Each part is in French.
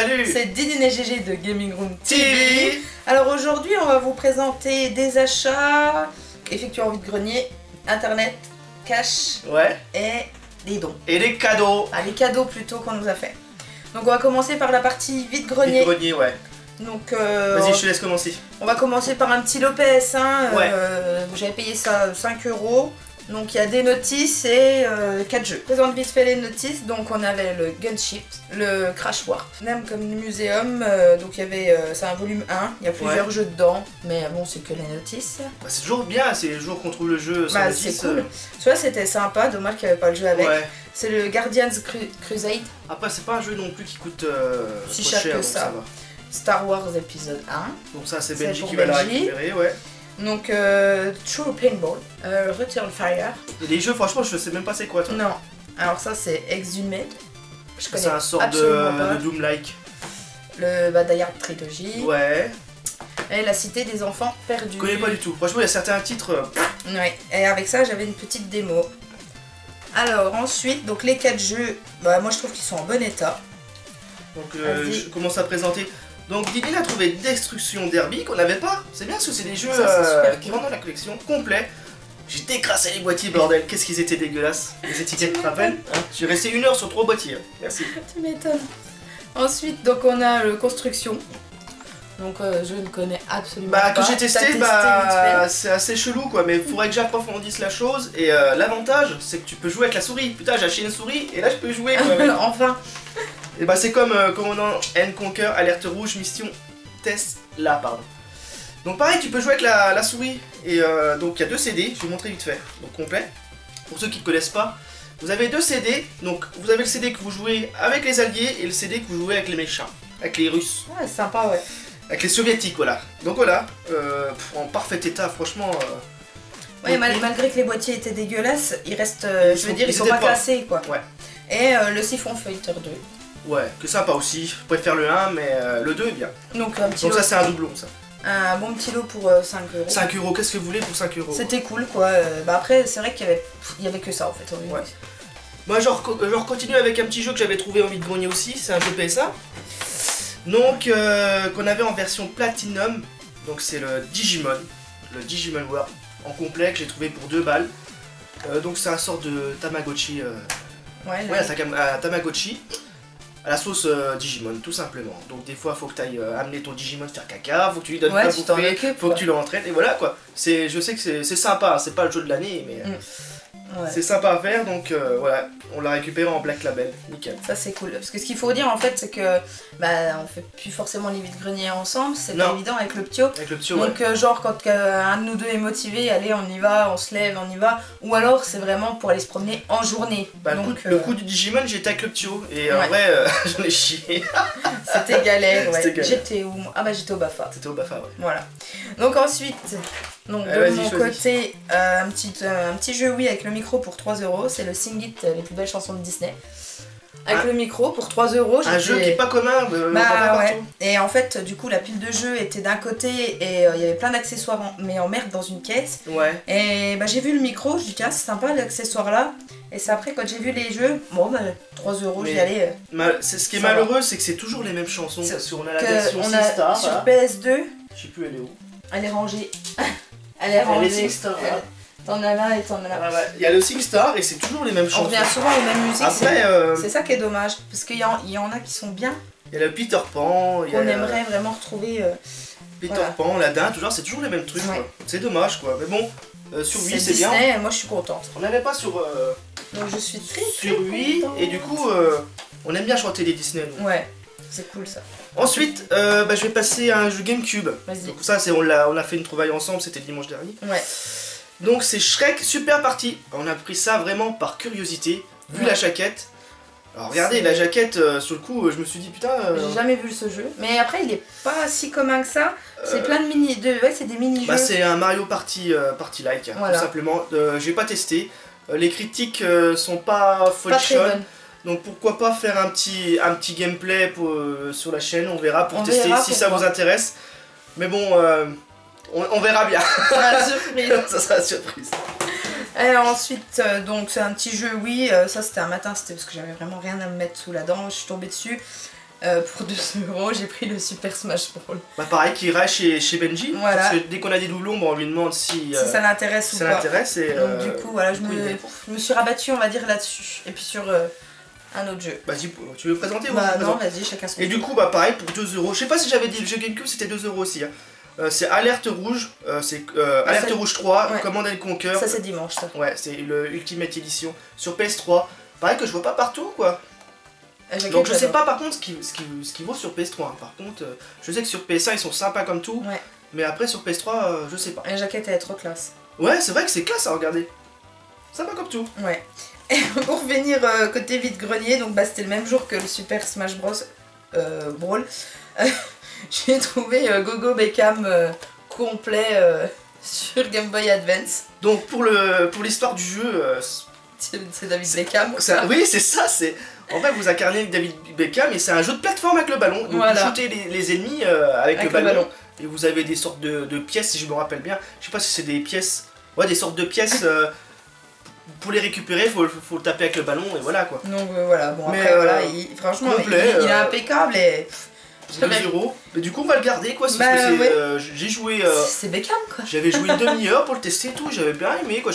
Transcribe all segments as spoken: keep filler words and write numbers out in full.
salut. C'est Didine et Gégé de Gaming Room T V. Alors aujourd'hui on va vous présenter des achats effectués en vide-grenier, internet, cash, ouais, et des dons. Et les cadeaux. Ah, les cadeaux plutôt qu'on nous a fait. Donc on va commencer par la partie vide-grenier. Vide-grenier, ouais. Donc euh, vas-y, je te laisse commencer. On va commencer par un petit Lopez, hein, ouais. euh, j'avais payé ça cinq euros. Donc il y a des notices et euh, quatre jeux. Je présente vite fait les notices. Donc on avait le Gunship, le Crash Warp, même comme le muséum. Euh, donc il y avait, euh, c'est un volume un, il y a plusieurs ouais. jeux dedans, mais bon c'est que les notices. Bah, c'est toujours bien, c'est les jours qu'on trouve le jeu sans bah, notices. C'est cool. Tu vois, c'était sympa, dommage qu'il n'y avait pas le jeu avec. Ouais. C'est le Guardians Crusade. Après c'est pas un jeu non plus qui coûte euh, si cher que ça. ça va. Star Wars épisode un. Donc ça c'est Benji qui va la récupérer, ouais. Donc, euh, True Paintball, euh, Return Fire. Les jeux, franchement, je sais même pas c'est quoi, toi. Non. Alors ça, c'est Exhumed. Je connais. C'est un sort de, de Doom-like. Le Badayard Trilogy. Ouais. Et la Cité des Enfants Perdus. Je connais pas du tout. Franchement, il y a certains titres. Euh... Ouais. Et avec ça, j'avais une petite démo. Alors ensuite, donc les quatre jeux, bah moi je trouve qu'ils sont en bon état. Donc euh, je commence à présenter. Donc Didine a trouvé Destruction Derby qu'on n'avait pas. C'est bien parce que c'est des jeux ça, euh, qui cool. Vendent dans la collection complète. J'ai décrassé les boîtiers, bordel. Qu'est-ce qu'ils étaient dégueulasses. Les étiquettes, tu te rappelles hein. J'ai resté une heure sur trois boîtiers. Merci. Tu m'étonnes. Ensuite, donc on a le Construction. Donc euh, je ne connais absolument bah, pas. Bah que j'ai testé, testé bah c'est assez chelou quoi. Mais il faudrait que j'approfondisse la chose. Et euh, l'avantage, c'est que tu peux jouer avec la souris. Putain, j'ai acheté une souris et là je peux jouer quoi. Même. Enfin. Et bah c'est comme euh, Commandant N Conquer, alerte rouge, mission test là, pardon. Donc pareil, tu peux jouer avec la, la souris. Et euh, donc il y a deux C D, je vais vous montrer vite fait, donc complet. Pour ceux qui ne connaissent pas, vous avez deux C D, donc vous avez le C D que vous jouez avec les alliés et le C D que vous jouez avec les méchants, avec les Russes. Ouais, sympa, ouais. Avec les soviétiques, voilà. Donc voilà, euh, pff, en parfait état, franchement... Euh, ouais, mal, malgré que les boîtiers étaient dégueulasses, ils restent, euh, ils je veux sont, dire, ils sont pas cassés, quoi. Ouais. Et euh, le Siphon Filter deux. Ouais, que sympa aussi. Je préfère le un, mais euh, le deux est bien. Donc, un petit Donc lot, ça, c'est un doublon, ça. Un bon petit lot pour euh, cinq euros. cinq euros, qu'est-ce que vous voulez pour cinq euros? C'était cool, quoi. Euh, bah après, c'est vrai qu'il y avait... y avait que ça, en fait. En ouais. Moi, je continue avec un petit jeu que j'avais trouvé envie de grogner aussi. C'est un jeu P S A. Donc, euh, qu'on avait en version Platinum. Donc, c'est le Digimon. Le Digimon World. En complet, que j'ai trouvé pour deux balles. Euh, donc, c'est un sort de Tamagotchi. Euh... Ouais, là, ouais c'est un euh, Tamagotchi. À la sauce euh, Digimon, tout simplement. Donc des fois, faut que tu ailles euh, amener ton Digimon faire caca, faut que tu lui donnes ouais, pas bouffer, occupe, faut quoi. que tu l'entraînes, et voilà quoi. Je sais que c'est sympa, hein. C'est pas le jeu de l'année, mais mm. ouais. c'est sympa à faire, donc euh, voilà, on l'a récupéré en Black Label, nickel. Ça c'est cool, parce que ce qu'il faut dire en fait, c'est que, bah, on fait plus forcément les vides-greniers ensemble, c'est pas évident avec le ptio. Avec le ptio, donc ouais. euh, genre, quand euh, un de nous deux est motivé, allez, on y va, on se lève, on y va, ou alors c'est vraiment pour aller se promener en journée. Bah, donc, le, coup, euh... le coup du Digimon, j'étais avec le ptio, et ouais. en vrai... Euh... J'en ai chié. C'était galère, ouais. J'étais où? Ah bah j'étais au BAFA. T'étais au BAFA, ouais. Voilà. Donc ensuite, donc euh, de mon choisis. côté, euh, un, petit, euh, un petit jeu oui avec le micro pour trois euros. C'est le Sing It, les plus belles chansons de Disney. Avec un, le micro pour trois euros. Un jeu qui est pas commun, de, bah, pas partout. Ouais. Et en fait, du coup, la pile de jeux était d'un côté et il euh, y avait plein d'accessoires en, mais en merde dans une caisse. Ouais. Et bah j'ai vu le micro, je dis tiens, c'est sympa l'accessoire là. Et c'est après quand j'ai vu les jeux, bon bah trois euros j'y allais. Euh, ce qui est malheureux c'est que c'est toujours les mêmes chansons. Parce qu'on a la version six star. Sur P S deux. Je sais plus elle est où. Elle est rangée. Elle est rangée. Elle est six star. T'en as là et t'en as là. Ah, ouais. Il y a le six star et c'est toujours les mêmes chansons. On revient souvent aux mêmes musiques. C'est euh... ça qui est dommage. Parce qu'il y, y en a qui sont bien. Il y a le Peter Pan. On aimerait euh... vraiment retrouver. Euh... Peter voilà. Pan, la dinde, toujours, c'est toujours les mêmes trucs. Ouais. C'est dommage quoi. Mais bon, euh, sur huit c'est bien. Moi je suis contente. On n'avait pas sur. Euh... Donc je suis très, très sur lui et du coup euh, on aime bien chanter les Disney nous. Ouais, c'est cool ça. Ensuite euh, bah, je vais passer à un jeu GameCube. Donc ça c'est on l'a on a fait une trouvaille ensemble, c'était dimanche dernier. Ouais. Donc c'est Shrek Super Party. On a pris ça vraiment par curiosité, vu ouais. la jaquette. Alors regardez la jaquette euh, sur le coup, je me suis dit putain. Euh... J'ai jamais vu ce jeu. Mais après il est pas si commun que ça. C'est euh... plein de mini de ouais, c'est des mini-jeux. Bah c'est un Mario Party euh, Party like voilà. tout simplement. Euh, j'ai pas testé. Les critiques euh, sont pas folichonnes, donc pourquoi pas faire un petit, un petit gameplay pour, euh, sur la chaîne, on verra pour on tester verra si pour ça voir. vous intéresse. Mais bon, euh, on, on verra bien. Ça sera la surprise. Ça sera la surprise. Et ensuite, euh, donc c'est un petit jeu, oui, euh, ça c'était un matin, c'était parce que j'avais vraiment rien à me mettre sous la dent, je suis tombée dessus. Euh, pour deux euros, j'ai pris le Super Smash Bros. Bah pareil, qui ira chez, chez Benji. Voilà. Parce que dès qu'on a des doublons, bon, on lui demande si, euh, si ça l'intéresse si ou ça pas. l'intéresse et, Donc euh, du coup, voilà, du je, coup me, je me suis rabattue, on va dire, là-dessus. Et puis sur euh, un autre jeu. Vas-y, tu veux présenter bah, ou non, vas-y, chacun son. Et du coup, bah pareil, pour deux euros. Je sais pas si j'avais dit le jeu GameCube, c'était deux euros aussi. Hein. Euh, c'est Alerte Rouge, euh, c'est euh, Alerte Rouge trois, ouais. Command and Conquer. Ça, c'est dimanche, ça. Ouais, c'est le Ultimate Edition sur P S trois. Pareil que je vois pas partout, quoi. Donc je sais pas par contre ce qui, ce qui, ce qui vaut sur P S trois, hein. Par contre euh, je sais que sur P S un ils sont sympas comme tout, ouais. Mais après sur P S trois euh, je sais pas. La jaquette elle est trop classe. Ouais c'est vrai que c'est classe à regarder, sympa comme tout. Ouais. Et pour revenir euh, côté vide-grenier, donc bah c'était le même jour que le Super Smash Bros euh, Brawl, euh, j'ai trouvé euh, Gogo Beckham euh, complet euh, sur Game Boy Advance. Donc pour le pour l'histoire du jeu... Euh, c'est David Beckham. Oui c'est ça, c'est... En fait, vous incarnez David Beckham et c'est un jeu de plateforme avec le ballon. Donc voilà. Vous shootez les, les ennemis euh, avec, avec le, ballon. le ballon. Et vous avez des sortes de, de pièces, si je me rappelle bien. Je sais pas si c'est des pièces. Ouais, des sortes de pièces. Euh, pour les récupérer, faut, faut le taper avec le ballon et voilà quoi. Donc euh, voilà, bon après, mais, euh, voilà, il, franchement, complet, il, il est impeccable et. deux euros. Mais du coup, on va le garder quoi. Bah, euh, ouais. euh, J'ai joué. Euh, c'est Beckham quoi. J'avais joué une demi-heure pour le tester et tout. J'avais bien aimé quoi.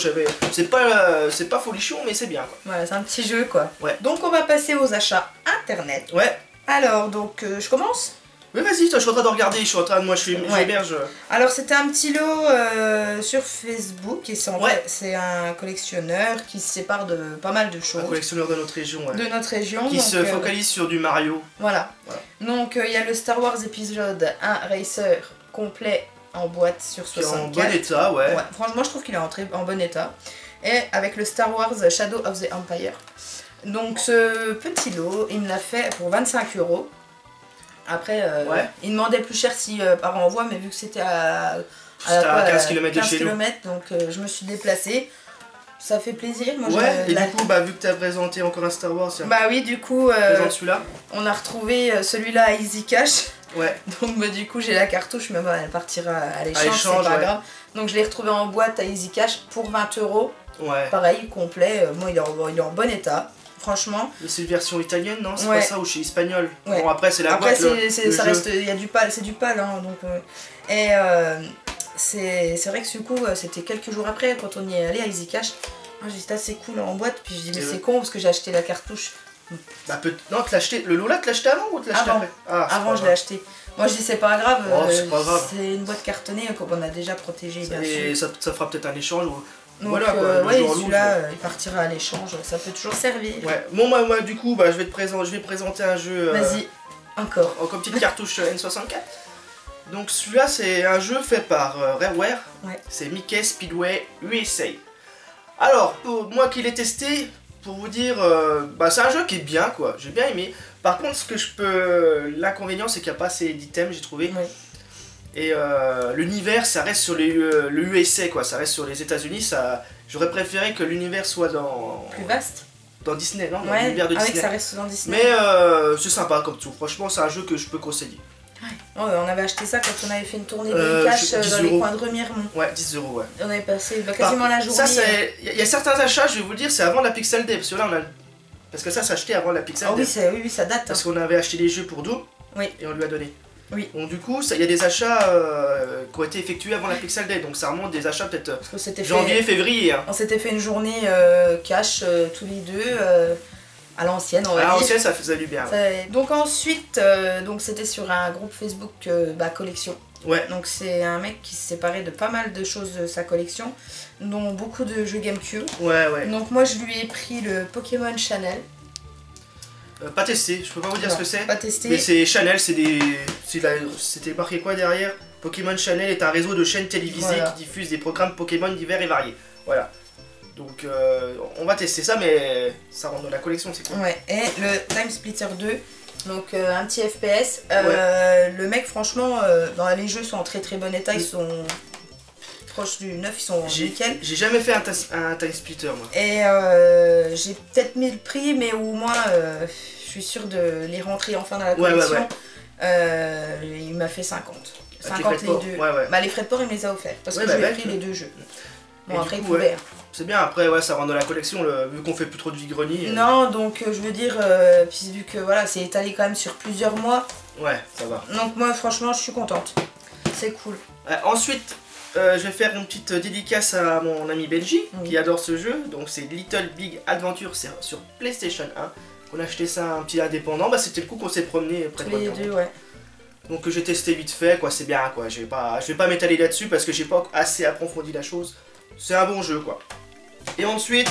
C'est pas, euh, pas folichon, mais c'est bien quoi. Voilà, c'est un petit jeu quoi. Ouais. Donc, on va passer aux achats internet. Ouais. Alors, donc, euh, je commence. Oui, vas-y, je suis en train de regarder. Je suis en train de. Moi, je suis ouais. je... Alors, c'était un petit lot euh, sur Facebook. Et c'est ouais. un collectionneur qui se sépare de pas mal de choses. Un collectionneur de notre région. Ouais. De notre région. Qui donc, se euh... focalise sur du Mario. Voilà. voilà. Donc, il euh, y a le Star Wars épisode un Racer complet en boîte sur soixante-quatre. En bon état, ouais. ouais. Franchement, je trouve qu'il est en, très... en bon état. Et avec le Star Wars Shadow of the Empire. Donc, ce petit lot, il me l'a fait pour vingt-cinq euros. Après, euh, ouais. il demandait plus cher si euh, par envoi, mais vu que c'était à, à, à, à quinze kilomètres de chez nous, donc euh, je me suis déplacée. Ça fait plaisir. Moi, ouais, et la... du coup, bah, vu que tu as présenté encore un Star Wars, bah oui, du coup, euh, on a retrouvé celui-là à Easy Cash. Ouais. Donc, bah, du coup, j'ai la cartouche, mais bah, elle partira à l'échange, c'est pas ouais. grave. Donc, je l'ai retrouvé en boîte à Easy Cash pour vingt euros. Ouais. Pareil, complet. Moi, il est en, il est en bon état. Franchement. C'est une version italienne, non? C'est ouais. pas ça ou chez espagnol ouais. Bon, après, c'est la après, boîte. Après, ça jeu. reste. Il y a du pal, c'est du pal. Hein, donc, euh, et euh, c'est vrai que du coup, c'était quelques jours après, quand on y est allé à Easy Cash, hein, j'ai dit, ah, c'est cool en boîte. Puis je dis, mais c'est con parce que j'ai acheté la cartouche. Bah, peut non, te l'acheter. Le Lola, te l'acheter avant ou te l'acheter après? Ah, avant, je l'ai acheté. Moi, je dis, c'est pas grave. Oh, euh, c'est une boîte cartonnée qu'on a déjà protégée. Ça, et ça, ça fera peut-être un échange. Ou... Donc voilà, euh, ouais, celui-là euh, il partira à l'échange, ça peut toujours servir. Ouais, bon, moi, moi du coup, bah, je, vais te présenter, je vais présenter un jeu. Euh, Vas-y, encore. Encore une petite cartouche N soixante-quatre. Donc celui-là, c'est un jeu fait par euh, Rareware. Ouais. C'est Mickey Speedway U S A. Alors, pour moi qui l'ai testé, pour vous dire, euh, bah, c'est un jeu qui est bien, quoi. J'ai bien aimé. Par contre, ce que je peux. L'inconvénient, c'est qu'il n'y a pas assez d'items, j'ai trouvé. Ouais. Et euh, l'univers, ça reste sur les, euh, le U S A, quoi. Ça reste sur les États-Unis. Ça, j'aurais préféré que l'univers soit dans plus vaste, dans Disney, non, dans ouais, l'univers de Disney. Ça reste dans Disney. Mais euh, c'est sympa comme tout. Franchement, c'est un jeu que je peux conseiller. Ouais. Oh, on avait acheté ça quand on avait fait une tournée de euh, cash euh, dans les coins de Remiremont. Ouais, dix euros, ouais. Et on avait passé bah, quasiment bah, la journée. Ça, c'est. Il y a certains achats, je vais vous le dire, c'est avant la Pixel Day, parce que là, on a. Parce que ça, c'est acheté avant la Pixel Day. Ah oui, oui, ça date. Hein. Parce qu'on avait acheté des jeux pour Doom. Oui. Et on lui a donné. Oui. Donc du coup, il y a des achats euh, qui ont été effectués avant la Pixel Day, donc ça remonte des achats peut-être janvier, fait, février. Hein. On s'était fait une journée euh, cash euh, tous les deux, euh, à l'ancienne on va dire. À l'ancienne ça faisait du bien. Ça, ouais. Donc ensuite, euh, c'était sur un groupe Facebook euh, bah, collection. Ouais. Donc c'est un mec qui se séparait de pas mal de choses de sa collection, dont beaucoup de jeux GameCube. Ouais, ouais. Donc moi je lui ai pris le Pokémon Channel. Euh, pas testé, je peux pas vous dire non, ce que c'est. Pas testé. Mais c'est Channel, c'est des. C'était marqué quoi derrière? Pokémon Channel est un réseau de chaînes télévisées voilà. qui diffuse des programmes Pokémon divers et variés. Voilà. Donc euh, on va tester ça, mais ça rentre dans la collection, c'est quoi? Ouais, et le Time Splitter deux, donc euh, un petit F P S. Euh, ouais. Le mec, franchement, euh, dans les jeux sont en très très bon état, ils sont. Proche du neuf, ils sont nickel. J'ai jamais fait un, un Time Splitter moi. Et euh, j'ai peut-être mis le prix, mais au moins euh, je suis sûre de les rentrer enfin dans la collection. Ouais, ouais, ouais. Euh, il m'a fait cinquante. cinquante les deux. Ouais, ouais. Bah, les frais de port, il me les a offerts parce ouais, que bah, j'ai bah, pris ouais. les deux jeux. Bon, et après, du coup, ouais, c'est bien, après, ouais, ça rentre dans la collection, le, vu qu'on fait plus trop de vide-grenier. Et... Non, donc euh, je veux dire, euh, puis, vu que voilà, c'est étalé quand même sur plusieurs mois. Ouais, ça va. Donc moi, franchement, je suis contente. C'est cool. Euh, ensuite, euh, je vais faire une petite dédicace à mon ami Benji, oui, qui adore ce jeu. Donc c'est Little Big Adventure sur PlayStation un. On a acheté ça à un petit indépendant, bah, c'était le coup qu'on s'est promené près de moi. Ouais. Donc j'ai testé vite fait, quoi, c'est bien, quoi. Je vais pas, je vais pas m'étaler là-dessus parce que j'ai pas assez approfondi la chose. C'est un bon jeu, quoi. Et ensuite,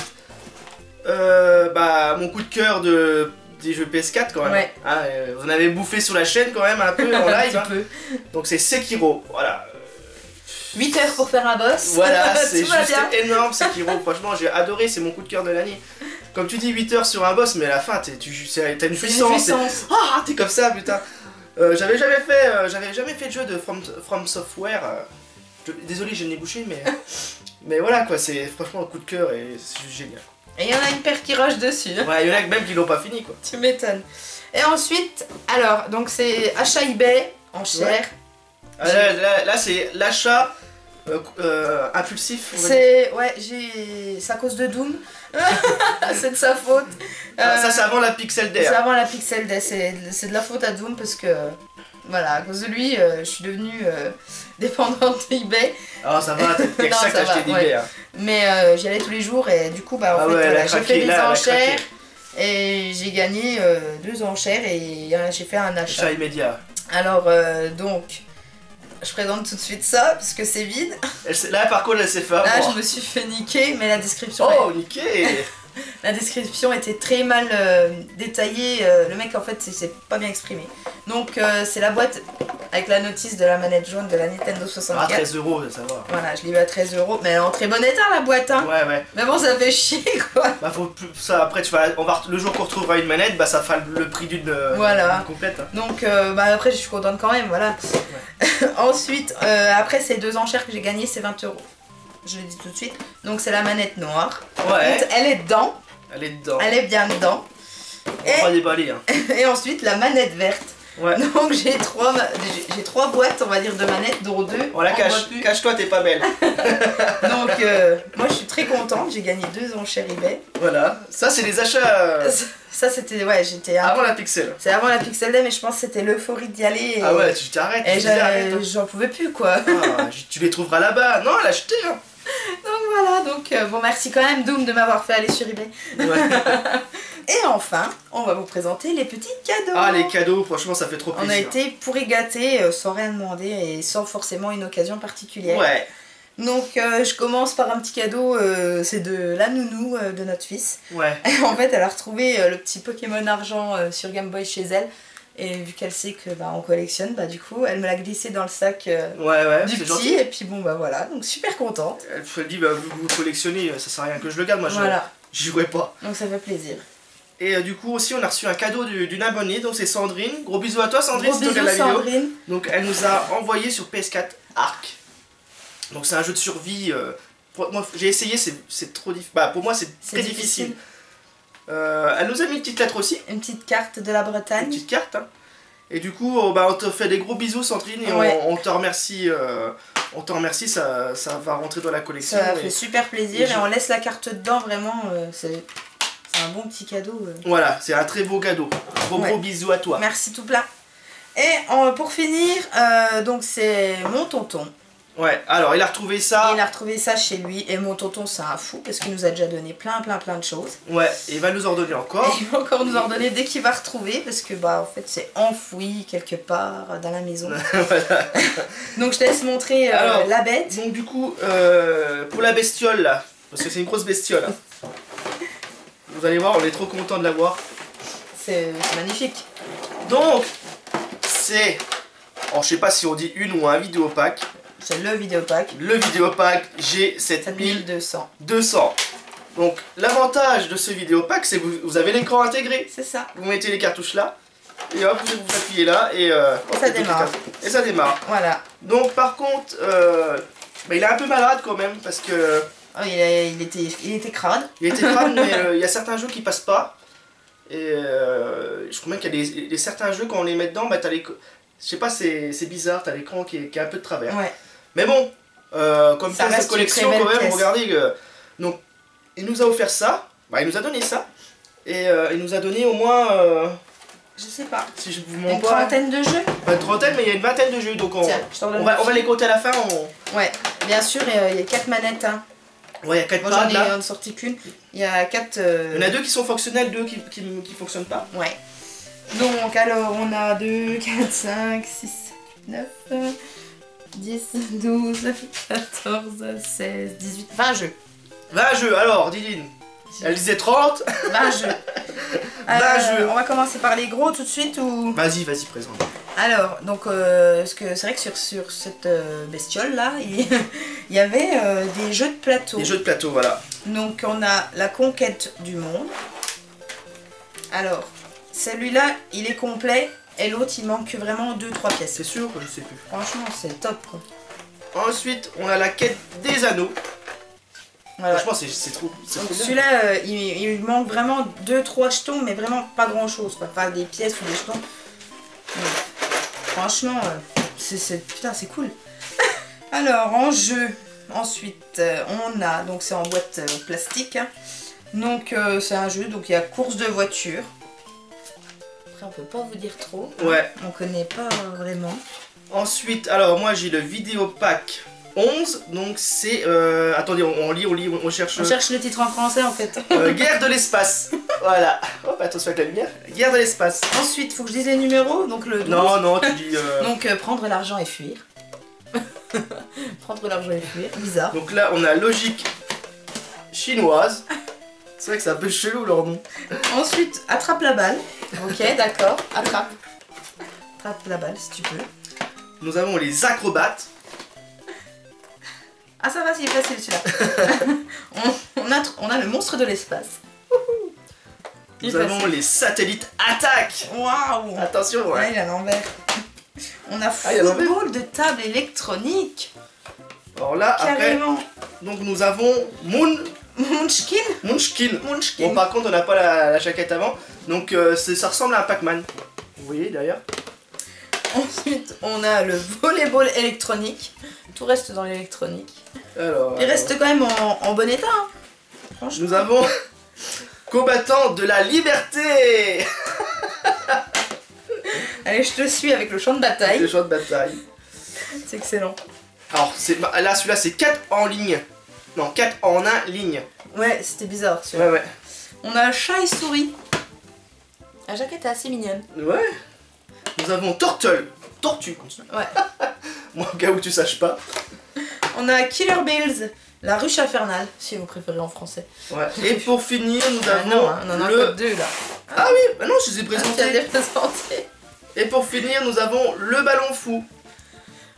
euh, bah, mon coup de cœur de, des jeux P S quatre, quand même. Ouais. Hein, euh, vous en avez bouffé sur la chaîne, quand même, un peu en live. Hein. Peu. Donc c'est Sekiro, voilà. huit heures pour faire un boss. Voilà, c'est juste énorme, Sekiro. Franchement, j'ai adoré, c'est mon coup de cœur de l'année. Comme tu dis, huit heures sur un boss, mais à la fin, t'as une puissance. Ah, t'es comme ça, putain. Euh, J'avais jamais, euh, jamais fait de jeu de From, From Software. Euh, je, désolé, j'ai le nez bouché, mais, mais voilà, quoi. C'est franchement un coup de cœur et c'est génial. Et il y en a une paire qui rush dessus. Ouais, il y en a même qui l'ont pas fini, quoi. Tu m'étonnes. Et ensuite, alors, donc c'est achat eBay en chair. Ouais. Ah, là, là, là c'est l'achat euh, euh, impulsif. C'est ouais, j'ai c'est à cause de Doom. C'est de sa faute. Ah, euh, ça, c'est avant la Pixel Day. C'est avant la Pixel Day. C'est de la faute à Doom parce que voilà, à cause de lui, euh, je suis devenue euh, dépendante d'eBay. Ah oh, ça va, t'es que ça que t'achetais d'eBay. Ouais. Hein. Mais euh, j'y allais tous les jours et du coup, bah en ah, fait, ouais, euh, j'ai fait des là, enchères et j'ai gagné euh, deux enchères et euh, j'ai fait un achat. Achat immédiat. Alors euh, donc. Je présente tout de suite ça parce que c'est vide. Là par contre elle s'est fait avoir. Là je me suis fait niquer mais la description... Oh elle... niquer. La description était très mal euh, détaillée. Euh, le mec en fait s'est pas bien exprimé. Donc euh, c'est la boîte avec la notice de la manette jaune de la Nintendo soixante-quatre. Ah treize euros ça va. Voilà je l'ai eu à treize euros mais elle est en très bon état la boîte hein. Ouais ouais. Mais bon ça fait chier quoi. Bah faut plus... ça après tu vas... On va... le jour qu'on retrouvera une manette bah ça fera le prix d'une voilà. Complète. Hein. Donc euh, bah après je suis contente quand même voilà. Ouais. Ensuite, euh, après ces deux enchères que j'ai gagnées, c'est vingt euros. Je le dis tout de suite. Donc c'est la manette noire. Ouais. Donc, elle est dedans. Elle est dedans. Elle est bien dedans. On et... va déballer. Hein. Et ensuite la manette verte. Ouais. Donc j'ai trois, j'ai trois boîtes, on va dire, de manettes, dont deux. Voilà, cache, cache-toi, t'es pas belle. Donc euh, moi je suis très contente, j'ai gagné deux enchères eBay. Voilà. Ça c'est les achats. Euh... Ça, ça c'était, ouais, j'étais avant la Pixel. C'est avant la Pixel Day, mais je pense que c'était l'euphorie d'y aller. Et... Ah ouais, tu t'arrêtes. Et j'en pouvais plus quoi. Ah, tu les trouveras là-bas. Non, l'acheter. Hein. Donc voilà, donc euh, bon merci quand même Doom de m'avoir fait aller sur eBay. Ouais. Et enfin, on va vous présenter les petits cadeaux. Ah les cadeaux, franchement ça fait trop plaisir. On a été pourri gâtés euh, sans rien demander et sans forcément une occasion particulière. Ouais. Donc euh, je commence par un petit cadeau, euh, c'est de la nounou euh, de notre fils. Ouais. En fait elle a retrouvé euh, le petit Pokémon argent euh, sur Game Boy chez elle. Et vu qu'elle sait que bah, on collectionne, bah du coup elle me l'a glissé dans le sac euh, ouais, ouais, du petit gentil. Et puis bon bah voilà, donc super contente. Elle me dit bah vous, vous collectionnez, ça sert à rien que je le garde, moi voilà. Je jouais pas. Donc ça fait plaisir. Et euh, du coup aussi on a reçu un cadeau d'une abonnée, donc c'est Sandrine. Gros bisous à toi Sandrine, si tu regardes la vidéo. Donc elle nous a envoyé sur P S quatre Arc. Donc c'est un jeu de survie, euh, pour... moi j'ai essayé, c'est trop difficile, bah pour moi c'est très difficile. difficile. Euh, elle nous a mis une petite lettre aussi. Une petite carte de la Bretagne. Une petite carte. Hein. Et du coup, oh, bah, on te fait des gros bisous, Sandrine, et ouais. on, on te remercie. Euh, on te remercie, ça, ça va rentrer dans la collection. Ça fait super plaisir et, et on laisse la carte dedans, vraiment. Euh, c'est un bon petit cadeau. Euh. Voilà, c'est un très beau cadeau. Un gros, ouais. gros bisous à toi. Merci tout plein. Et en, pour finir, euh, donc c'est mon tonton. Ouais, alors il a retrouvé ça. Il a retrouvé ça chez lui. Et mon tonton, c'est un fou parce qu'il nous a déjà donné plein, plein, plein de choses. Ouais, et il va nous en donner encore. Et il va encore nous en donner dès qu'il va retrouver parce que, bah, en fait, c'est enfoui quelque part dans la maison. Voilà. Donc, je te laisse montrer euh, alors, la bête. Donc, du coup, euh, pour la bestiole là, parce que c'est une grosse bestiole. Hein. Vous allez voir, on est trop content de la voir. C'est magnifique. Donc, c'est. Alors, je sais pas si on dit une ou un vidéopack. C'est le Vidéopack. Le Vidéopack G sept mille deux cents. Donc l'avantage de ce Vidéopack, c'est que vous, vous avez l'écran intégré. C'est ça. Vous mettez les cartouches là, et hop, vous, vous appuyez là, et, euh, et ça démarre. Et ça démarre. Voilà. Donc par contre, euh, bah, il est un peu malade quand même, parce que... Oh, il, a, il, était, il était crade. Il était crade, mais euh, il y a certains jeux qui passent pas. Et euh, je crois même qu'il y a des, des certains jeux, quand on les met dedans, bah t'as les... Je sais pas, c'est bizarre, t'as l'écran qui, qui est un peu de travers. Ouais. Mais bon, Euh, comme ça reste collection quand même, pièce. Regardez. Euh, donc, il nous a offert ça. Bah, il nous a donné ça. Et euh, il nous a donné au moins... Euh, je sais pas. Si je vous montre. Une trentaine de jeux. Pas une trentaine, mais il y a une vingtaine de jeux. Donc on, Tiens, on, va, on va les compter à la fin. On... Ouais, bien sûr, il y, y a quatre manettes. Hein. Ouais, il y a quatre manettes. J'en ai sorti qu'une. Il y a quatre... Euh... Il y en a deux qui sont fonctionnelles, deux qui ne qui, qui fonctionnent pas. Ouais. Donc alors, on a deux, quatre, cinq, six, neuf, dix, douze, quatorze, seize, dix-huit, vingt jeux. vingt jeux, alors, Didine. Elle disait trente. vingt jeux. Euh, jeux. On va commencer par les gros tout de suite ou... Vas-y, vas-y, présente. Alors, donc, euh, c'est vrai que sur, sur cette euh, bestiole là, il y avait euh, des jeux de plateau. Des jeux de plateau, voilà. Donc, on a la conquête du monde. Alors, celui-là, il est complet et l'autre, il manque vraiment deux trois pièces. C'est sûr, je sais plus. Franchement, c'est top quoi. Ensuite, on a la quête des anneaux. Voilà. Franchement, c'est trop, trop celui-là, euh, il, il manque vraiment deux trois jetons, mais vraiment pas grand-chose. Pas des pièces ou des jetons. Mais franchement, euh, c'est putain, c'est cool. Alors, en jeu, ensuite, euh, on a... Donc, c'est en boîte euh, plastique. Hein. Donc, euh, c'est un jeu. Donc, il y a course de voiture. Après, on peut pas vous dire trop. Ouais. Hein. On connaît pas euh, vraiment. Ensuite, alors, moi, j'ai le Vidéopack onze, donc c'est... Euh, attendez, on, on lit, on lit, on, on cherche... On cherche le titre en français en fait. euh, Guerre de l'espace. Voilà. Hop, attention avec la lumière. Guerre de l'espace. Ensuite, faut que je dise les numéros, donc le douze. Non, non, tu dis... Euh... donc, euh, prendre l'argent et fuir. Prendre l'argent et fuir, bizarre. Donc là, on a logique chinoise. C'est vrai que c'est un peu chelou leur nom. Ensuite, attrape la balle. Ok, d'accord, attrape. Attrape la balle si tu peux. Nous avons les acrobates. Ah ça va, c'est facile celui-là. on, on, a, on a le monstre de l'espace. Nous avons facile. Les satellites attaque. Waouh. Attention, ouais. Là, il est à l'envers. On a football ah, de table électronique. Alors là, carrément. Après, donc nous avons Moon... Munchkin. Munchkin. Munchkin. Bon, par contre, on n'a pas la, la jaquette avant. Donc euh, ça ressemble à un Pac-Man. Vous voyez derrière. Ensuite, on a le volleyball électronique. Tout reste dans l'électronique. Alors, il reste alors... quand même en, en bon état. Hein. Franchement. Nous avons combattant de la liberté. Allez, je te suis avec le champ de bataille. Avec le champ de bataille. C'est excellent. Alors, là, celui-là, c'est quatre en ligne. Non, quatre en un ligne. Ouais, c'était bizarre. Ouais, ouais. On a chat et souris. La jaquette est assez mignonne. Ouais. Nous avons Turtle. Tortue. Ouais. Moi, au cas où tu saches pas. On a Killer Bills, la ruche infernale, si vous préférez en français. Ouais. Et pour finir, nous ah avons non, hein, on en le... a deux là. Ah oui, bah non, je les ai présentés. Ah, présenté. Et pour finir, nous avons le ballon fou.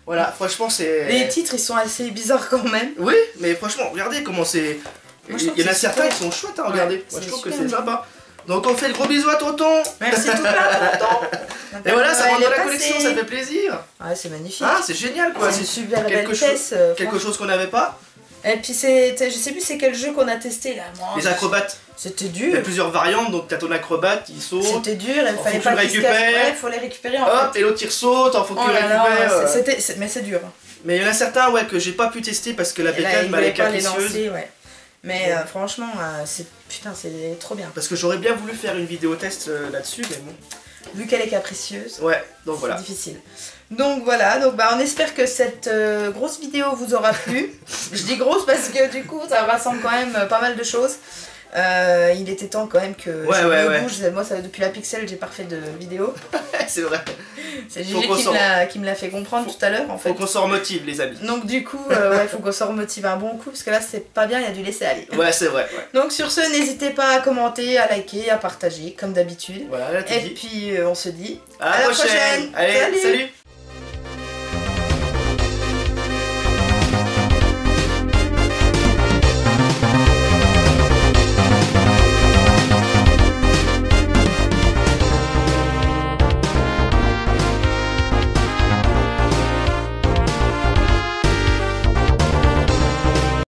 Voilà, franchement, c'est... Les titres, ils sont assez bizarres quand même. Oui, mais franchement, regardez comment c'est... Il y en a certains, ils sont chouettes à regarder. Ouais, moi, je trouve que c'est sympa. Donc on fait le gros bisou à tonton. Merci tout plein tonton. Et voilà, ça rentre dans la collection, ça fait plaisir. Ouais, c'est magnifique. Ah, c'est génial quoi. C'est super belle pièce. Quelque chose qu'on n'avait pas. Et puis je sais plus c'est quel jeu qu'on a testé là. Les acrobates. C'était dur. Il y a plusieurs variantes, donc t'as ton acrobate, il saute. C'était dur, il fallait pas les récupérer. Il faut les récupérer en fait. Hop, et l'autre il saute, il faut que tu les récupères. Mais c'est dur. Mais il y en a certains ouais que j'ai pas pu tester parce que la bécane m'a l'air capricieuse. Mais ouais. euh, franchement, euh, c'est putain, c'est trop bien. Parce que j'aurais bien voulu faire une vidéo test euh, là-dessus, mais bon. Vu qu'elle est capricieuse, ouais, donc voilà. C'est difficile. Donc voilà, donc bah on espère que cette euh, grosse vidéo vous aura plu. Je dis grosse parce que du coup, ça rassemble quand même euh, pas mal de choses. Euh, il était temps quand même que ouais, je ouais, me ouais. bouge. Moi, ça, depuis la Pixel, j'ai pas refait de vidéo. C'est vrai. C'est Gégé qui me l'a fait comprendre faut, tout à l'heure en fait. Faut qu'on s'en remotive les amis. Donc du coup, euh, ouais, faut qu'on s'en remotive un bon coup parce que là c'est pas bien, il y a du laisser aller. Ouais c'est vrai. Ouais. Donc sur ce, n'hésitez pas à commenter, à liker, à partager comme d'habitude. Voilà, là, et dit. Puis euh, on se dit à, à la prochaine. prochaine. Allez, salut, salut.